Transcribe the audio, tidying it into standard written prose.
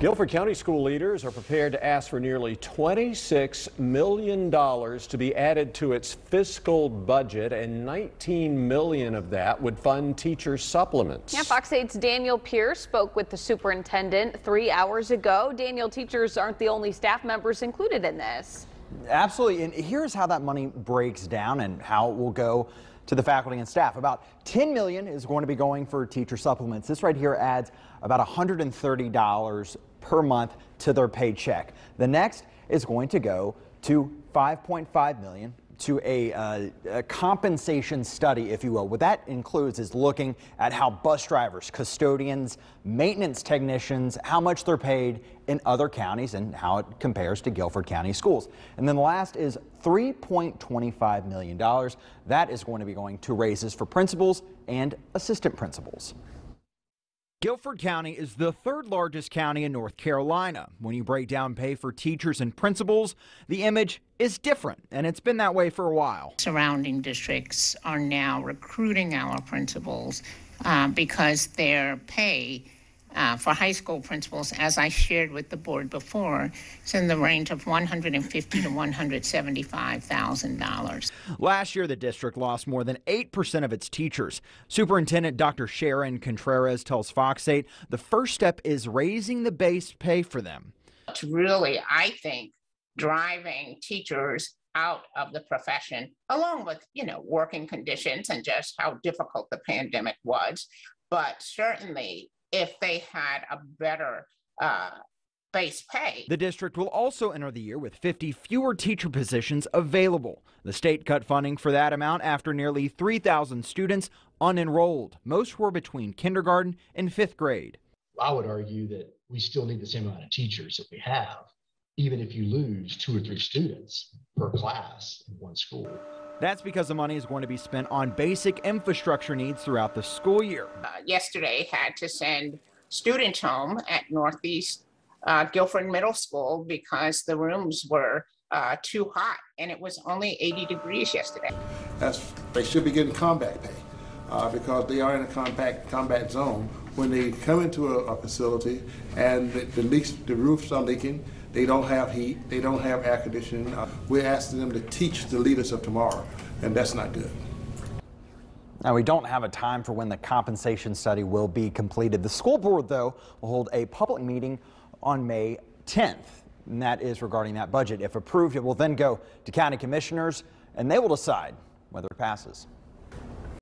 Guilford County school leaders are prepared to ask for nearly $26 million to be added to its fiscal budget, and $19 million of that would fund teacher supplements. Yeah, Fox 8's Daniel Pierce spoke with the superintendent 3 hours ago. Daniel, teachers aren't the only staff members included in this. Absolutely, and here's how that money breaks down and how it will go to the faculty and staff. About $10 million is going to be going for teacher supplements. This right here adds about $130 per month to their paycheck. The next is going to go to $5.5 million to a compensation study, if you will. What that includes is looking at how bus drivers, custodians, maintenance technicians, how much they're paid in other counties and how it compares to Guilford County schools. And then the last is $3.25 million. That is going to be going to raises for principals and assistant principals. Guilford County is the third largest county in North Carolina. When you break down pay for teachers and principals, the image is different, and it's been that way for a while. Surrounding districts are now recruiting our principals because their pay for high school principals, as I shared with the board before, is in the range of $150,000 to $175,000. Last year, the district lost more than 8% of its teachers. Superintendent Dr. Sharon Contreras tells Fox 8 the first step is raising the base pay for them. It's really, I think, driving teachers out of the profession, along with, you know, working conditions and just how difficult the pandemic was, but certainly if they had a better base pay. The district will also enter the year with 50 fewer teacher positions available. The state cut funding for that amount after nearly 3,000 students unenrolled. Most were between kindergarten and fifth grade. I would argue that we still need the same amount of teachers that we have, even if you lose 2 or 3 students per class in one school. That's because the money is going to be spent on basic infrastructure needs throughout the school year. Yesterday, had to send students home at Northeast Guilford Middle School because the rooms were too hot, and it was only 80 degrees yesterday. They should be getting combat pay because they are in a combat zone. When they come into a facility and the roofs are leaking, they don't have heat, they don't have air conditioning. We're asking them to teach the leaders of tomorrow, and that's not good. Now, we don't have a time for when the compensation study will be completed. The school board, though, will hold a public meeting on May 10th, and that is regarding that budget. If approved, it will then go to county commissioners, and they will decide whether it passes.